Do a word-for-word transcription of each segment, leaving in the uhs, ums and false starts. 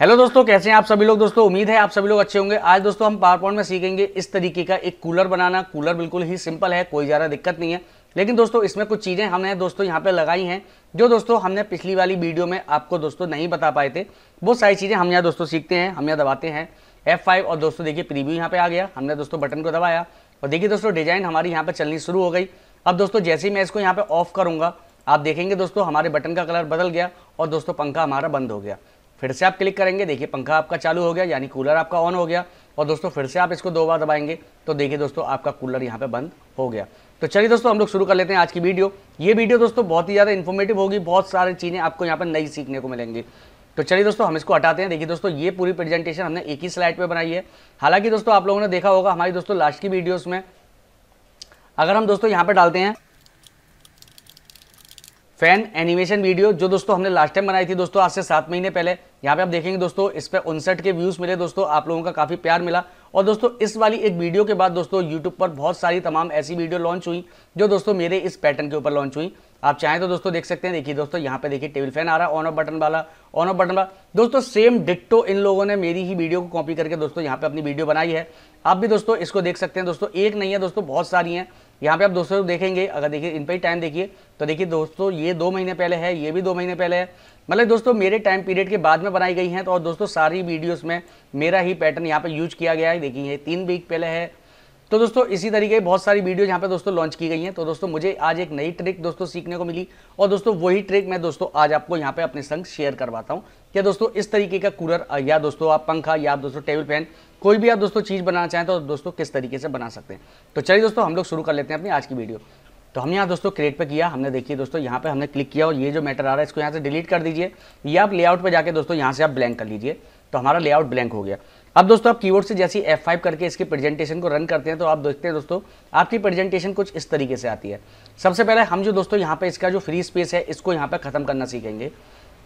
Hello दोस्तों, कैसे हैं आप सभी लोग। दोस्तों उम्मीद है आप सभी लोग अच्छे होंगे। आज दोस्तों हम पावरपॉइंट में सीखेंगे इस तरीके का एक कूलर बनाना। कूलर बिल्कुल ही सिंपल है, कोई ज़्यादा दिक्कत नहीं है, लेकिन दोस्तों इसमें कुछ चीज़ें हमने दोस्तों यहाँ पे लगाई हैं जो दोस्तों हमने पिछली वाली वीडियो में आपको दोस्तों नहीं बता पाए थे। वो सारी चीज़ें हम यहाँ दोस्तों सीखते हैं। हम यहाँ दबाते हैं एफ फाइव और दोस्तों देखिए प्रीव्यू यहाँ पर आ गया। हमने दोस्तों बटन को दबाया और देखिए दोस्तों डिज़ाइन हमारी यहाँ पर चलनी शुरू हो गई। अब दोस्तों जैसे ही मैं इसको यहाँ पर ऑफ करूँगा आप देखेंगे दोस्तों हमारे बटन का कलर बदल गया और दोस्तों पंखा हमारा बंद हो गया। फिर से आप क्लिक करेंगे, देखिए पंखा आपका चालू हो गया, यानी कूलर आपका ऑन हो गया। और दोस्तों फिर से आप इसको दो बार दबाएंगे तो देखिए दोस्तों आपका कूलर यहाँ पे बंद हो गया। तो चलिए दोस्तों हम लोग शुरू कर लेते हैं आज की वीडियो। ये वीडियो दोस्तों बहुत ही ज़्यादा इन्फॉर्मेटिव होगी, बहुत सारी चीज़ें आपको यहाँ पर नई सीखने को मिलेंगी। तो चलिए दोस्तों हम इसको हटाते हैं। देखिए दोस्तों ये पूरी प्रेजेंटेशन हमने एक ही स्लाइड पर बनाई है। हालाँकि दोस्तों आप लोगों ने देखा होगा हमारी दोस्तों लास्ट की वीडियोज़ में, अगर हम दोस्तों यहाँ पर डालते हैं फैन एनिमेशन वीडियो जो दोस्तों हमने लास्ट टाइम बनाई थी दोस्तों आज से सात महीने पहले, यहाँ पे आप देखेंगे दोस्तों इस पे उनसठ के व्यूज़ मिले। दोस्तों आप लोगों का काफ़ी प्यार मिला और दोस्तों इस वाली एक वीडियो के बाद दोस्तों यूट्यूब पर बहुत सारी तमाम ऐसी वीडियो लॉन्च हुई जो दोस्तों मेरे इस पैटर्न के ऊपर लॉन्च हुई। आप चाहें तो दोस्तों देख सकते हैं। देखिए दोस्तों यहाँ पे देखिए टेबल फैन आ रहा है, ऑन ऑफ बटन वाला, ऑन ऑफ बटन वाला दोस्तों सेम डिक्टो इन लोगों ने मेरी ही वीडियो को कॉपी करके दोस्तों यहाँ पे अपनी वीडियो बनाई है। आप भी दोस्तों इसको देख सकते हैं। दोस्तों एक नहीं है दोस्तों, बहुत सारी हैं। यहाँ पे आप दोस्तों देखेंगे, अगर देखिए इन पर ही टाइम देखिए तो देखिए दोस्तों ये दो महीने पहले है, ये भी दो महीने पहले है, मतलब दोस्तों मेरे टाइम पीरियड के बाद में बनाई गई हैं। तो और दोस्तों सारी वीडियोस में मेरा ही पैटर्न यहाँ पे यूज किया गया है। देखिए ये तीन वीक पहले है। तो दोस्तों इसी तरीके की बहुत सारी वीडियोस यहाँ पे दोस्तों लॉन्च की गई हैं। तो दोस्तों मुझे आज एक नई ट्रिक दोस्तों सीखने को मिली और दोस्तों वही ट्रिक मैं दोस्तों आज आपको यहाँ पे अपने संग शेयर करवाता हूँ कि दोस्तों इस तरीके का कूलर या दोस्तों आप पंखा या आप दोस्तों टेबल फैन कोई भी आप दोस्तों चीज़ बनाना चाहें तो दोस्तों किस तरीके से बना सकते हैं। तो चलिए दोस्तों हम लोग शुरू कर लेते हैं अपनी आज की वीडियो। तो हमने यहाँ दोस्तों क्रिएट पे किया, हमने देखिए दोस्तों यहाँ पे हमने क्लिक किया और ये जो मैटर आ रहा है इसको यहाँ से डिलीट कर दीजिए या आप लेआउट पे जाके दोस्तों यहाँ से आप ब्लैंक कर लीजिए। तो हमारा लेआउट ब्लैंक हो गया। अब दोस्तों आप कीबोर्ड से जैसे एफ फाइव करके इसकी प्रेजेंटेशन को रन करते हैं तो आप देखते हैं दोस्तों आपकी प्रेजेंटेशन कुछ इस तरीके से आती है। सबसे पहले हम जो दोस्तों यहाँ पर इसका जो फ्री स्पेस है इसको यहाँ पर खत्म करना सीखेंगे।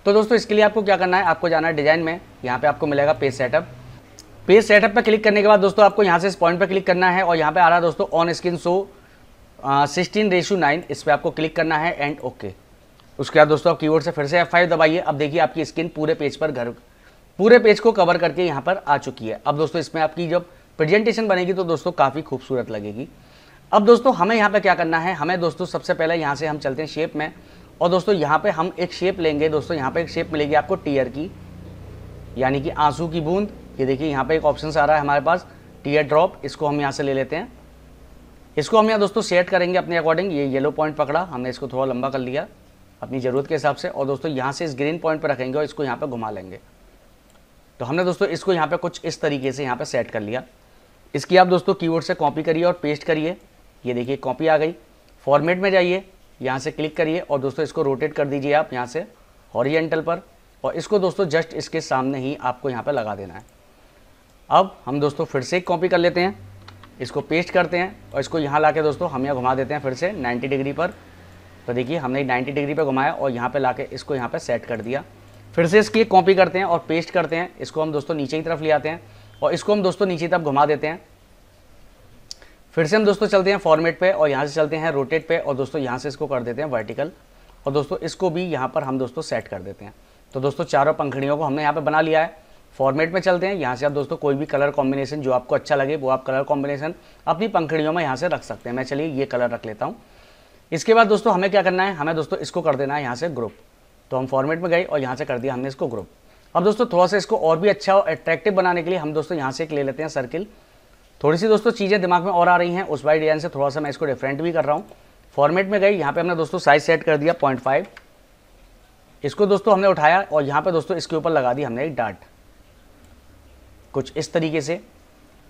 तो दोस्तों इसके लिए आपको क्या करना है, आपको जाना है डिजाइन में, यहाँ पर आपको मिलेगा पेज सेटअप। पेज सेटअप पर क्लिक करने के बाद दोस्तों आपको यहाँ से इस पॉइंट पर क्लिक करना है और यहाँ पर आ रहा है दोस्तों on screen show sixteen ratio nine, इस पर आपको क्लिक करना है एंड ओके। उसके बाद दोस्तों आप कीबोर्ड से फिर से एफ फाइव दबाइए। अब देखिए आपकी स्क्रीन पूरे पेज पर घर पूरे पेज को कवर करके यहाँ पर आ चुकी है। अब दोस्तों इसमें आपकी जब प्रेजेंटेशन बनेगी तो दोस्तों काफ़ी खूबसूरत लगेगी। अब दोस्तों हमें यहाँ पे क्या करना है, हमें दोस्तों सबसे पहले यहाँ से हम चलते हैं शेप में और दोस्तों यहाँ पर हम एक शेप लेंगे। दोस्तों यहाँ पर एक शेप मिलेगी आपको टीयर की, यानी कि आंसू की बूंद। ये देखिए यहाँ पर एक ऑप्शन आ रहा है हमारे पास टीयर ड्रॉप, इसको हम यहाँ से ले लेते हैं। इसको हम यहाँ दोस्तों सेट करेंगे अपने अकॉर्डिंग। ये येलो पॉइंट पकड़ा हमने, इसको थोड़ा लंबा कर लिया अपनी ज़रूरत के हिसाब से और दोस्तों यहाँ से इस ग्रीन पॉइंट पर रखेंगे और इसको यहाँ पर घुमा लेंगे। तो हमने दोस्तों इसको यहाँ पे कुछ इस तरीके से यहाँ पे सेट कर लिया। इसकी आप दोस्तों कीबोर्ड से कॉपी करिए और पेस्ट करिए। ये देखिए कॉपी आ गई। फॉर्मेट में जाइए, यहाँ से क्लिक करिए और दोस्तों इसको रोटेट कर दीजिए आप यहाँ से हॉरिजेंटल पर और इसको दोस्तों जस्ट इसके सामने ही आपको यहाँ पर लगा देना है। अब हम दोस्तों फिर से कॉपी कर लेते हैं, इसको पेस्ट करते हैं और इसको यहाँ लाके दोस्तों हम यहाँ घुमा देते हैं फिर से नब्बे डिग्री पर। तो देखिए हमने नब्बे डिग्री पर घुमाया और यहाँ पे लाके इसको यहाँ पे सेट कर दिया। फिर से इसकी कॉपी करते हैं और पेस्ट करते हैं। इसको हम दोस्तों नीचे की तरफ ले आते हैं और इसको हम दोस्तों नीचे की तरफ घुमा देते हैं। फिर से हम दोस्तों चलते हैं फॉर्मेट पर और यहाँ से चलते हैं रोटेट पर और दोस्तों यहाँ से इसको कर देते हैं वर्टिकल और दोस्तों इसको भी यहाँ पर हम दोस्तों सेट कर देते हैं। तो दोस्तों चारों पंखड़ियों को हमने यहाँ पर बना लिया है। फॉर्मेट में चलते हैं, यहाँ से आप दोस्तों कोई भी कलर कॉम्बिनेशन जो आपको अच्छा लगे वो आप कलर कॉम्बिनेशन अपनी पंखड़ियों में यहाँ से रख सकते हैं। मैं चलिए ये कलर रख लेता हूँ। इसके बाद दोस्तों हमें क्या करना है, हमें दोस्तों इसको कर देना है यहाँ से ग्रुप। तो हम फॉर्मेट में गए और यहाँ से कर दिया हमने इसको ग्रुप। अब दोस्तों थोड़ा सा इसको और भी अच्छा और अट्रैक्टिव बनाने के लिए हम दोस्तों यहाँ से एक ले लेते हैं सर्किल। थोड़ी सी दोस्तों चीज़ें दिमाग में और आ रही हैं, उस वाली डिजाइन से थोड़ा सा मैं इसको डिफरेंट भी कर रहा हूँ। फॉर्मेट में गए, यहाँ पर हमने दोस्तों साइज सेट कर दिया पॉइंट फाइव। इसको दोस्तों हमने उठाया और यहाँ पर दोस्तों इसके ऊपर लगा दी हमने एक डार्ट कुछ इस तरीके से।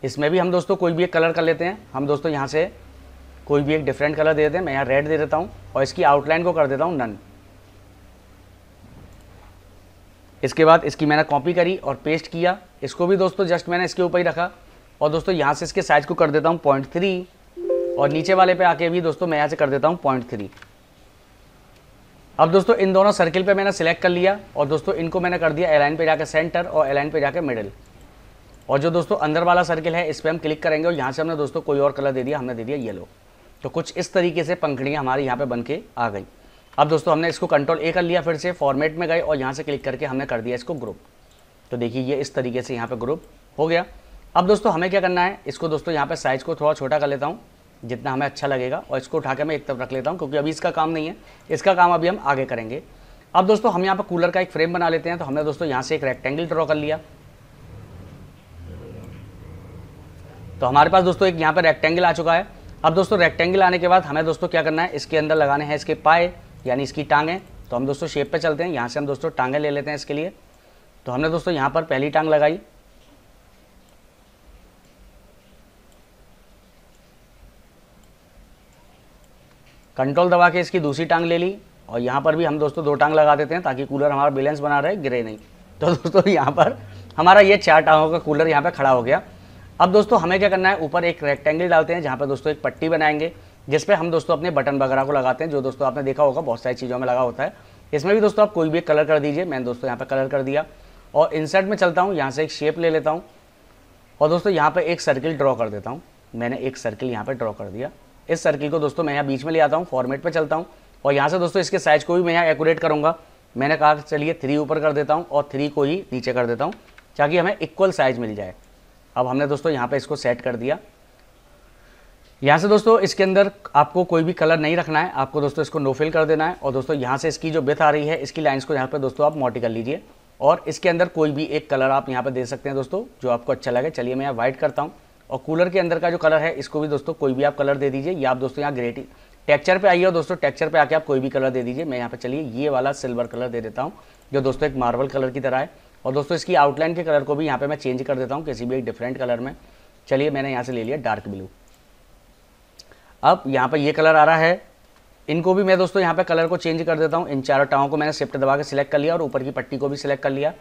इसमें भी हम दोस्तों कोई भी एक कलर कर लेते हैं। हम दोस्तों यहाँ से कोई भी एक डिफरेंट कलर दे देते हैं। मैं यहाँ रेड दे देता हूँ और इसकी आउटलाइन को कर देता हूँ नन। इसके बाद इसकी मैंने कॉपी करी और पेस्ट किया। इसको भी दोस्तों जस्ट मैंने इसके ऊपर ही रखा और दोस्तों यहाँ से इसके साइज को कर देता हूँ पॉइंट थ्री और नीचे वाले पे आके भी दोस्तों मैं यहाँ से कर देता हूँ पॉइंट थ्री। अब दोस्तों इन दोनों सर्किल पर मैंने सेलेक्ट कर लिया और दोस्तों इनको मैंने कर दिया एलाइन पर जाकर सेंटर और एलाइन पर जाकर मिडिल और जो दोस्तों अंदर वाला सर्किल है इस पर हम क्लिक करेंगे और यहाँ से हमने दोस्तों कोई और कलर दे दिया, हमने दे दिया येलो। तो कुछ इस तरीके से पंखड़ियाँ हमारी यहाँ पे बन के आ गई। अब दोस्तों हमने इसको कंट्रोल ए कर लिया, फिर से फॉर्मेट में गए और यहाँ से क्लिक करके हमने कर दिया इसको ग्रुप। तो देखिए ये इस तरीके से यहाँ पे ग्रुप हो गया। अब दोस्तों हमें क्या करना है, इसको दोस्तों यहाँ पे साइज़ को थोड़ा छोटा कर लेता हूँ जितना हमें अच्छा लगेगा, और इसको उठा के मैं एक तरफ रख लेता हूँ क्योंकि अभी इसका काम नहीं है, इसका काम अभी हम आगे करेंगे। अब दोस्तों हम यहाँ पर कूलर का एक फ्रेम बना लेते हैं। तो हमने दोस्तों यहाँ से एक रेक्टेंगल ड्रॉ कर लिया। तो हमारे पास दोस्तों एक यहाँ पर रेक्टेंगल आ चुका है। अब दोस्तों रेक्टेंगल आने के बाद हमें दोस्तों क्या करना है, इसके अंदर लगाने हैं इसके पाए यानी इसकी टांगें। तो हम दोस्तों शेप पे चलते हैं, यहाँ से हम दोस्तों टांगें ले लेते हैं इसके लिए। तो हमने दोस्तों यहाँ पर पहली टांग लगाई, कंट्रोल दबा के इसकी दूसरी टांग ले ली, और यहाँ पर भी हम दोस्तों दो टांग लगा देते हैं ताकि कूलर हमारा बैलेंस बना रहे, गिरे नहीं। तो दोस्तों यहाँ पर हमारा ये चार टांगों का कूलर यहाँ पर खड़ा हो गया। अब दोस्तों हमें क्या करना है, ऊपर एक रेक्टेंगल डालते हैं जहाँ पर दोस्तों एक पट्टी बनाएंगे जिस पे हम दोस्तों अपने बटन वगैरह को लगाते हैं, जो दोस्तों आपने देखा होगा बहुत सारी चीज़ों में लगा होता है। इसमें भी दोस्तों आप कोई भी कलर कर दीजिए, मैंने दोस्तों यहाँ पर कलर कर दिया। और इंसर्ट में चलता हूँ, यहाँ से एक शेप ले लेता हूँ और दोस्तों यहाँ पर एक सर्किल ड्रॉ कर देता हूँ। मैंने एक सर्किल यहाँ पर ड्रॉ कर दिया। इस सर्किल को दोस्तों मैं यहाँ बीच में ले आता हूँ, फॉर्मेट पर चलता हूँ और यहाँ से दोस्तों इसके साइज़ को भी मैं यहाँ एक्यूरेट करूँगा। मैंने कहा चलिए थ्री ऊपर कर देता हूँ और थ्री को ही नीचे कर देता हूँ ताकि हमें इक्वल साइज़ मिल जाए। अब हमने दोस्तों यहाँ पे इसको सेट कर दिया। यहाँ से दोस्तों इसके अंदर आपको कोई भी कलर नहीं रखना है, आपको दोस्तों इसको नो फिल कर देना है। और दोस्तों यहाँ से इसकी जो विड्थ आ रही है इसकी लाइंस को यहाँ पे दोस्तों आप मोटी कर लीजिए और इसके अंदर कोई भी एक कलर आप यहाँ पे दे सकते हैं दोस्तों जो आपको अच्छा लगे। चलिए मैं यहाँ वाइट करता हूँ और कूलर के अंदर का जो कलर है इसको भी दोस्तों कोई भी आप कलर दे दीजिए, या आप दोस्तों यहाँ ग्रेटी टेक्चर पर आइए और दोस्तों टेक्चर पर आके आप कोई भी कलर दे दीजिए। मैं यहाँ पर चलिए ये वाला सिल्वर कलर दे देता हूँ जो दोस्तों एक मार्बल कलर की तरह है। और दोस्तों इसकी आउटलाइन के कलर को भी यहाँ पे मैं चेंज कर देता हूँ किसी भी एक डिफरेंट कलर में। चलिए मैंने यहाँ से ले लिया डार्क ब्लू। अब यहाँ पे ये कलर आ रहा है, इनको भी मैं दोस्तों यहाँ पे कलर को चेंज कर देता हूँ। इन चारों टाँगों को मैंने शिफ्ट दबा के सिलेक्ट कर लिया और ऊपर की पट्टी को भी सिलेक्ट कर लिया।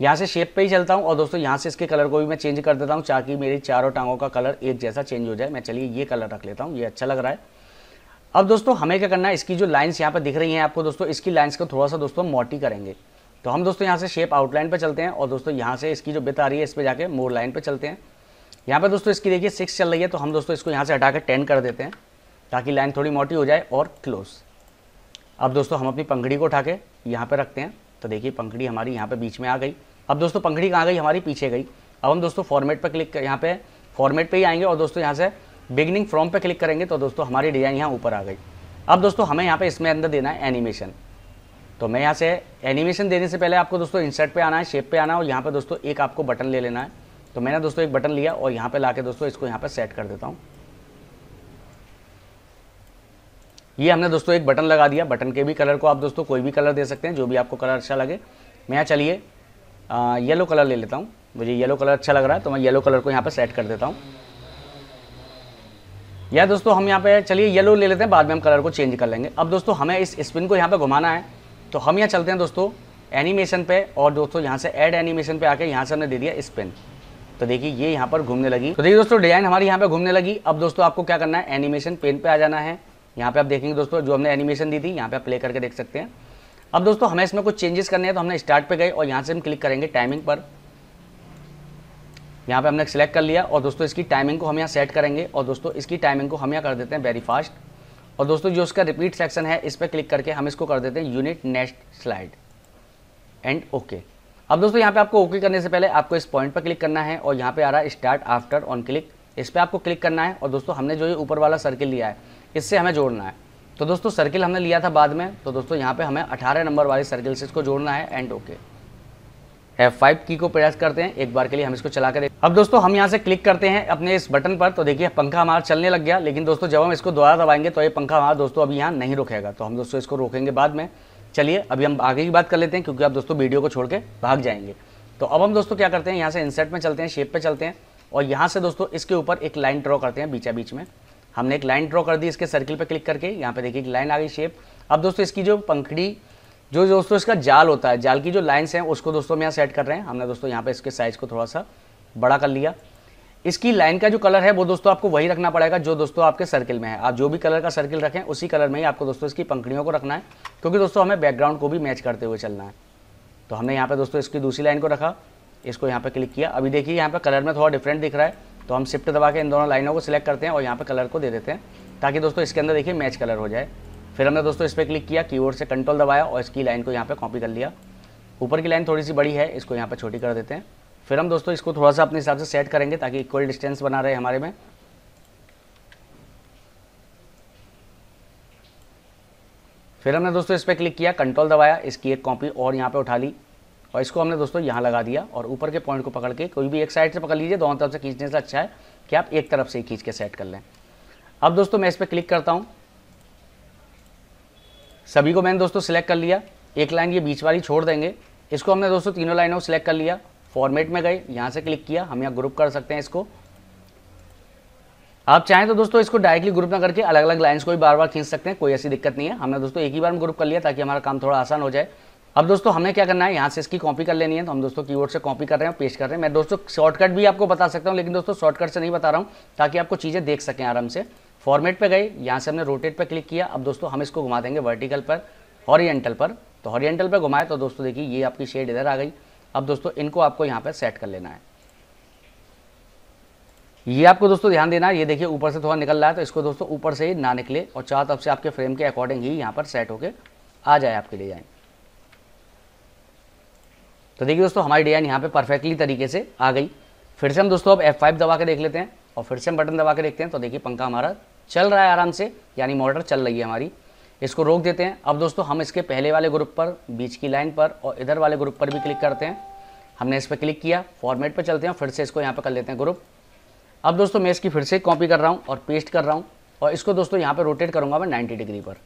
यहाँ से शेप पर ही चलता हूँ और दोस्तों यहाँ से इसके कलर को भी मैं चेंज कर देता हूँ ताकि मेरी चारों टाँगों का कलर एक जैसा चेंज हो जाए। मैं चलिए ये कलर रख लेता हूँ, ये अच्छा लग रहा है। अब दोस्तों हमें क्या करना है, इसकी जो लाइन्स यहाँ पर दिख रही हैं आपको दोस्तों इसकी लाइन्स को थोड़ा सा दोस्तों मोटी करेंगे। तो हम दोस्तों यहाँ से शेप आउटलाइन पे चलते हैं और दोस्तों यहाँ से इसकी जो बिट आ रही है इस पे जाके मोर लाइन पे चलते हैं। यहाँ पे दोस्तों इसकी देखिए सिक्स चल रही है, तो हम दोस्तों इसको यहाँ से हटा के टेन कर देते हैं ताकि लाइन थोड़ी मोटी हो जाए और क्लोज। अब दोस्तों हम अपनी पंखड़ी को उठा के यहाँ पर रखते हैं। तो देखिए पंखड़ी हमारी यहाँ पर बीच में आ गई। अब दोस्तों पंखड़ी कहाँ गई, हमारी पीछे गई। अब हम दोस्तों फॉर्मेट पर क्लिक, यहाँ पर फॉर्मेट पर ही आएंगे और दोस्तों यहाँ से बिगिनिंग फ्रॉम पर क्लिक करेंगे तो दोस्तों हमारी डिज़ाइन यहाँ ऊपर आ गई। अब दोस्तों हमें यहाँ पर इसमें अंदर देना है एनिमेशन। तो मैं यहाँ से एनिमेशन देने से पहले आपको दोस्तों इंसर्ट पे आना है, शेप पे आना है और यहाँ पे दोस्तों एक आपको बटन ले लेना है। तो मैंने दोस्तों एक बटन लिया और यहाँ पे लाके दोस्तों इसको यहाँ पे सेट कर देता हूँ। ये हमने दोस्तों एक बटन लगा दिया। बटन के भी कलर को आप दोस्तों कोई भी कलर दे सकते हैं, जो भी आपको कलर अच्छा लगे। मैं यहाँ चलिए येलो कलर ले लेता हूँ, मुझे येलो कलर अच्छा लग रहा है तो मैं येलो कलर को यहाँ पर सेट कर देता हूँ। या दोस्तों हम यहाँ पर चलिए येलो ले लेते हैं, बाद में हम कलर को चेंज कर लेंगे। अब दोस्तों हमें इस स्पिन को यहाँ पर घुमाना है। तो हम यहाँ चलते हैं दोस्तों एनिमेशन पे और दोस्तों यहाँ से ऐड एनिमेशन पे आके यहाँ से हमने दे दिया स्पिन। तो देखिए ये यहाँ पर घूमने लगी। तो देखिए दोस्तों डिजाइन हमारी यहाँ पे घूमने लगी। अब दोस्तों आपको क्या करना है, एनिमेशन पेन पे आ जाना है। यहाँ पे आप देखेंगे दोस्तों जो हमने एनिमेशन दी थी यहाँ पे आप प्ले करके देख सकते हैं। अब दोस्तों हमें इसमें कुछ चेंजेस करने हैं, तो हमने स्टार्ट पे गए और यहाँ से हम क्लिक करेंगे टाइमिंग पर। यहाँ पर हमने सिलेक्ट कर लिया और दोस्तों इसकी टाइमिंग को हम यहाँ सेट करेंगे और दोस्तों इसकी टाइमिंग को हम यहाँ कर देते हैं वेरी फास्ट। और दोस्तों जो उसका रिपीट सेक्शन है इस पर क्लिक करके हम इसको कर देते हैं unit next slide and okay. अब दोस्तों यहाँ पे आपको ओके करने से पहले आपको इस पॉइंट पर क्लिक करना है और यहाँ पे आ रहा है स्टार्ट आफ्टर ऑन क्लिक, इस पर आपको क्लिक करना है। और दोस्तों हमने जो ये ऊपर वाला सर्किल लिया है इससे हमें जोड़ना है। तो दोस्तों सर्किल हमने लिया था बाद में, तो दोस्तों यहाँ पर हमें अठारह नंबर वाले सर्किल से इसको जोड़ना है एंड ओके। एफ फाइव की को प्रेस करते हैं एक बार के लिए, हम इसको चला कर। अब दोस्तों हम यहाँ से क्लिक करते हैं अपने इस बटन पर तो देखिए पंखा हमारा चलने लग गया। लेकिन दोस्तों जब हम इसको दोबारा दबाएंगे तो ये पंखा हमारा दोस्तों अभी यहाँ नहीं रुकेगा, तो हम दोस्तों इसको रोकेंगे बाद में। चलिए अभी हम आगे की बात कर लेते हैं क्योंकि आप दोस्तों वीडियो को छोड़ के भाग जाएंगे। तो अब हम दोस्तों क्या करते हैं, यहाँ से इंसर्ट में चलते हैं, शेप पर चलते हैं और यहाँ से दोस्तों इसके ऊपर एक लाइन ड्रॉ करते हैं। बीचा बीच में हमने एक लाइन ड्रॉ कर दी इसके सर्किल पर क्लिक करके। यहाँ पर देखिए एक लाइन आ गई शेप। अब दोस्तों इसकी जो पंखड़ी जो दोस्तों इसका जाल होता है, जाल की जो लाइंस हैं उसको दोस्तों हम यहाँ सेट कर रहे हैं। हमने दोस्तों यहाँ पे इसके साइज़ को थोड़ा सा बड़ा कर लिया। इसकी लाइन का जो कलर है वो दोस्तों आपको वही रखना पड़ेगा जो दोस्तों आपके सर्किल में है। आप जो भी कलर का सर्किल रखें उसी कलर में ही आपको दोस्तों इसकी पंखड़ियों को रखना है क्योंकि दोस्तों हमें बैकग्राउंड को भी मैच करते हुए चलना है। तो हमने यहाँ पर दोस्तों इसकी दूसरी लाइन को रखा, इसको यहाँ पर क्लिक किया। अभी देखिए यहाँ पर कलर में थोड़ा डिफरेंट दिख रहा है, तो हम शिफ्ट दबा के इन दोनों लाइनों को सिलेक्ट करते हैं और यहाँ पर कलर को दे देते हैं ताकि दोस्तों इसके अंदर देखिए मैच कलर हो जाए। फिर हमने दोस्तों इस पर क्लिक किया, कीबोर्ड से कंट्रोल दबाया और इसकी लाइन को यहाँ पे कॉपी कर लिया। ऊपर की लाइन थोड़ी सी बड़ी है, इसको यहाँ पर छोटी कर देते हैं। फिर हम दोस्तों इसको थोड़ा सा अपने हिसाब से सेट करेंगे ताकि इक्वल डिस्टेंस बना रहे हमारे में। फिर हमने दोस्तों इस पर क्लिक किया, कंट्रोल दबाया, इसकी एक कॉपी और यहाँ पे उठा ली और इसको हमने दोस्तों यहाँ लगा दिया। और ऊपर के पॉइंट को पकड़ के कोई भी एक साइड से पकड़ लीजिए, दोनों तरफ से खींचने से अच्छा है कि आप एक तरफ से ही खींच के सेट कर लें। अब दोस्तों मैं इस पर क्लिक करता हूँ, सभी को मैंने दोस्तों सिलेक्ट कर लिया। एक लाइन ये बीच वाली छोड़ देंगे, इसको हमने दोस्तों तीनों लाइनों को सिलेक्ट कर लिया। फॉर्मेट में गए, यहाँ से क्लिक किया, हम यहाँ ग्रुप कर सकते हैं इसको। आप चाहें तो दोस्तों इसको डायरेक्टली ग्रुप ना करके अलग अलग लाइंस को भी बार बार खींच सकते हैं, कोई ऐसी दिक्कत नहीं है। हमने दोस्तों एक ही बार में ग्रुप कर लिया ताकि हमारा काम थोड़ा आसान हो जाए। अब दोस्तों हमें क्या करना है, यहाँ से इसकी कॉपी कर लेनी है, तो हम दोस्तों कीबोर्ड से कॉपी कर रहे हैं और पेस्ट कर रहे हैं। मैं दोस्तों शॉर्टकट भी आपको बता सकता हूँ, लेकिन दोस्तों शॉर्टकट से नहीं बता रहा हूँ ताकि आपको चीज़ें देख सकें आराम से। फॉर्मेट पर गए, यहाँ से हमने रोटेट पर क्लिक किया। अब दोस्तों हम इसको घुमा देंगे वर्टिकल पर, हॉरिजेंटल पर। तो हॉरिजेंटल पर घुमाए तो दोस्तों देखिए ये आपकी शेड इधर आ गई। अब दोस्तों इनको आपको यहाँ पर सेट कर लेना है। ये आपको दोस्तों ध्यान देना है, ये देखिए ऊपर से थोड़ा निकल रहा है, तो इसको दोस्तों ऊपर से ही ना निकले और चारों तरफ से आपके फ्रेम के अकॉर्डिंग ही यहाँ पर सेट होके आ जाए आपकी डिजाइन। तो देखिए दोस्तों हमारी डिजाइन यहाँ पे परफेक्टली तरीके से आ गई। फिर से हम दोस्तों अब एफ फाइव दबा के देख लेते हैं और फिर से हम बटन दबा के देखते हैं। तो देखिए पंखा हमारा चल रहा है आराम से, यानी मोटर चल रही है हमारी। इसको रोक देते हैं। अब दोस्तों हम इसके पहले वाले ग्रुप पर, बीच की लाइन पर और इधर वाले ग्रुप पर भी क्लिक करते हैं। हमने इस पर क्लिक किया, फॉर्मेट पर चलते हैं, फिर से इसको यहाँ पर कर लेते हैं ग्रुप। अब दोस्तों मैं इसकी फिर से कॉपी कर रहा हूँ और पेस्ट कर रहा हूँ और इसको दोस्तों यहाँ पे रोटेट करूँगा मैं नब्बे डिग्री पर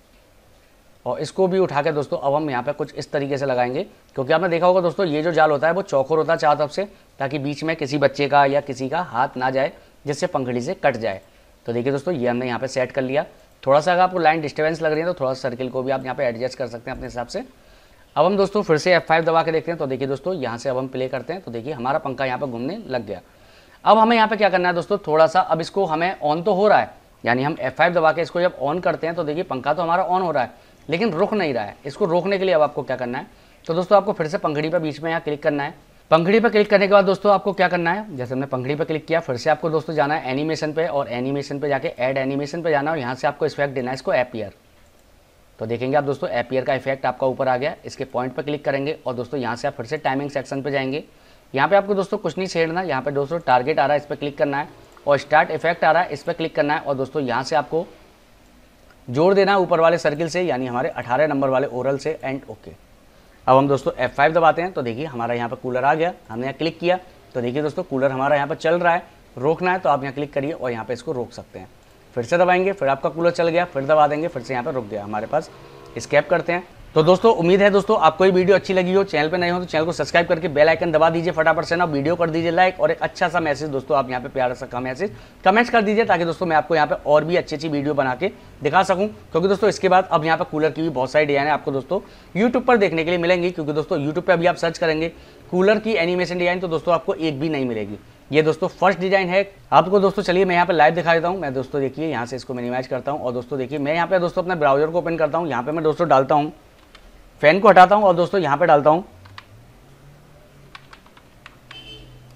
और इसको भी उठा के दोस्तों अब हम यहाँ पे कुछ इस तरीके से लगाएंगे। क्योंकि आपने देखा होगा दोस्तों ये जो जाल होता है वो चौकोर होता है चारों तरफ से, ताकि बीच में किसी बच्चे का या किसी का हाथ ना जाए जिससे पंखड़ी से कट जाए। तो देखिए दोस्तों ये हमने यहाँ पर सेट कर लिया। थोड़ा सा अगर आपको लाइन डिस्टर्बेंस लग रही है तो थोड़ा सा सर्किल को भी आप यहाँ पर एडजस्ट कर सकते हैं अपने हिसाब से। अब हम दोस्तों फिर से एफ फाइव दबा के देखते हैं। तो देखिए दोस्तों यहाँ से अब हम प्ले करते हैं, तो देखिए हमारा पंखा यहाँ पर घूमने लग गया। अब हमें यहाँ पे क्या करना है दोस्तों, थोड़ा सा अब इसको हमें ऑन तो हो रहा है, यानी हम एफ फाइव दबा के इसको जब ऑन करते हैं तो देखिए पंखा तो हमारा ऑन हो रहा है लेकिन रुक नहीं रहा है। इसको रोकने के लिए अब आपको क्या करना है, तो दोस्तों आपको फिर से पंखड़ी पर बीच में यहाँ क्लिक करना है। पंखड़ी पर क्लिक करने के बाद दोस्तों आपको क्या करना है, जैसे हमने पंखड़ी पर क्लिक किया, फिर से आपको दोस्तों जाना है एनिमेशन पर और एनिमेशन पर जाके एड एनिमेशन पर जाना है और यहाँ से आपको इफेक्ट देना है इसको एपियर। तो देखेंगे आप दोस्तों एपियर का इफेक्ट आपका ऊपर आ गया। इसके पॉइंट पर क्लिक करेंगे और दोस्तों यहाँ से आप फिर से टाइमिंग सेक्शन पर जाएंगे। यहाँ पे आपको दोस्तों कुछ नहीं छेड़ना, यहाँ पे दोस्तों टारगेट आ रहा है इस पर क्लिक करना है और स्टार्ट इफेक्ट आ रहा है इस पर क्लिक करना है और दोस्तों यहाँ से आपको जोड़ देना है ऊपर वाले सर्किल से, यानी हमारे अठारह नंबर वाले ओरल से, एंड ओके। अब हम दोस्तों एफ फाइव दबाते हैं तो देखिए हमारा यहाँ पर कूलर आ गया। हमने यहाँ क्लिक किया तो देखिए दोस्तों कूलर हमारा यहाँ पर चल रहा है। रोकना है तो आप यहाँ क्लिक करिए और यहाँ पर इसको रोक सकते हैं। फिर से दबाएंगे, फिर आपका कूलर चल गया, फिर दबा देंगे, फिर से यहाँ पर रुक गया हमारे पास। एस्केप करते हैं। तो दोस्तों उम्मीद है दोस्तों आपको ये वीडियो अच्छी लगी हो। चैनल पे नए हो तो चैनल को सब्सक्राइब करके बेल आइकन दबा दीजिए फटाफट से ना, वीडियो कर दीजिए लाइक और एक अच्छा सा मैसेज दोस्तों आप यहाँ पे प्यारा सा का मैसेज कमेंट्स कर दीजिए, ताकि दोस्तों मैं आपको यहाँ पे और भी अच्छी अच्छी वीडियो बना के दिखा सकूँ। क्योंकि दोस्तों इसके बाद अब यहाँ पर कूलर की भी बहुत सारी डिजाइन आपको दोस्तों यूट्यूब पर देखने के लिए मिलेंगी। क्योंकि दोस्तों यूट्यूब पर अभी आप सर्च करेंगे कूलर की एनिमेशन डिजाइन तो दोस्तों आपको एक भी नहीं मिलेगी। ये दोस्तों फर्स्ट डिजाइन है आपको दोस्तों। चलिए मैं यहाँ पे लाइव दिखा देता हूँ। मैं दोस्तों देखिए यहाँ से इसको मिनिमाइज करता हूँ और दोस्तों देखिए मैं यहाँ पे दोस्तों अपने ब्राउजर को ओपन करता हूँ। यहाँ पे मैं दोस्तों डालता हूँ, फैन को हटाता हूँ और दोस्तों यहाँ पे डालता हूँ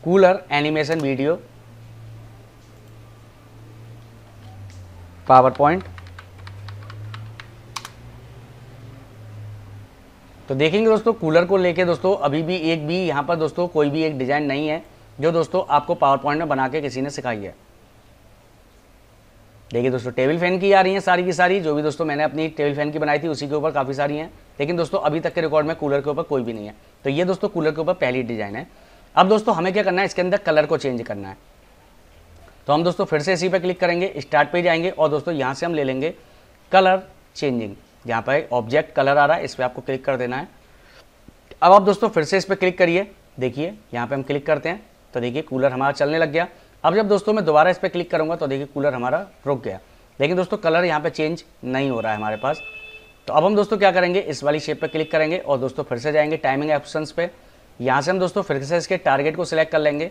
cooler animation video power point. तो देखेंगे दोस्तों कूलर को लेके दोस्तों अभी भी एक भी यहाँ पर दोस्तों कोई भी एक डिजाइन नहीं है जो दोस्तों आपको पावर पॉइंट में बना के किसी ने सिखाई है। देखिए दोस्तों टेबल फैन की आ रही हैं सारी की सारी, जो भी दोस्तों मैंने अपनी टेबल फैन की बनाई थी उसी के ऊपर काफ़ी सारी हैं, लेकिन दोस्तों अभी तक के रिकॉर्ड में कूलर के ऊपर कोई भी नहीं है। तो ये दोस्तों कूलर के ऊपर पहली डिजाइन है। अब दोस्तों हमें क्या करना है, इसके अंदर कलर को चेंज करना है। तो हम दोस्तों फिर से इसी पर क्लिक करेंगे, स्टार्ट पर जाएंगे और दोस्तों यहाँ से हम ले लेंगे कलर चेंजिंग। यहाँ पर ऑब्जेक्ट कलर आ रहा है, इस पर आपको क्लिक कर देना है। अब आप दोस्तों फिर से इस पर क्लिक करिए, देखिए यहाँ पर हम क्लिक करते हैं तो देखिए कूलर हमारा चलने लग गया। अब जब दोस्तों मैं दोबारा इस पर क्लिक करूंगा तो देखिए कूलर हमारा रुक गया, लेकिन दोस्तों कलर यहाँ पे चेंज नहीं हो रहा है हमारे पास। तो अब हम दोस्तों क्या करेंगे, इस वाली शेप पे क्लिक करेंगे और दोस्तों फिर से जाएंगे टाइमिंग ऑप्शंस पे। यहाँ से हम दोस्तों फिर से इसके टारगेट को सिलेक्ट कर लेंगे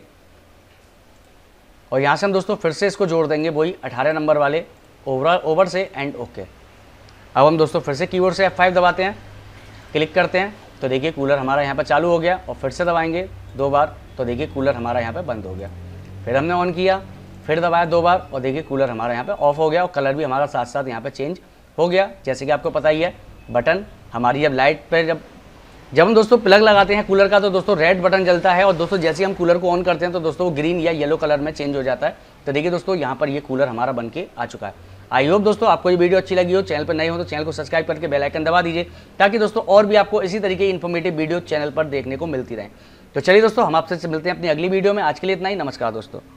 और यहाँ से हम दोस्तों फिर से इसको जोड़ देंगे वही अठारह नंबर वाले ओवर ओवर से, एंड ओके। अब हम दोस्तों फिर से कीबोर्ड से एफ फाइव दबाते हैं, क्लिक करते हैं तो देखिए कूलर हमारा यहाँ पर चालू हो गया और फिर से दबाएंगे दो बार तो देखिए कूलर हमारा यहाँ पे बंद हो गया। फिर हमने ऑन किया, फिर दबाया दो बार और देखिए कूलर हमारा यहाँ पे ऑफ हो गया और कलर भी हमारा साथ साथ यहाँ पे चेंज हो गया। जैसे कि आपको पता ही है बटन हमारी जब लाइट पे जब जब हम दोस्तों प्लग लगाते हैं कूलर का तो दोस्तों रेड बटन जलता है और दोस्तों जैसे ही हम कूलर को ऑन करते हैं तो दोस्तों वो ग्रीन या येलो कलर में चेंज हो जाता है। तो देखिए दोस्तों यहाँ पर ये कूलर हमारा बन के आ चुका है। आई होप दोस्तों आपको ये वीडियो अच्छी लगी हो। चैनल पर नए हो तो चैनल को सब्सक्राइब करके बेल आइकन दबा दीजिए ताकि दोस्तों और भी आपको इसी तरीके की इन्फॉर्मेटिव वीडियो चैनल पर देखने को मिलती रहे। तो चलिए दोस्तों हम आपसे मिलते हैं अपनी अगली वीडियो में। आज के लिए इतना ही। नमस्कार दोस्तों।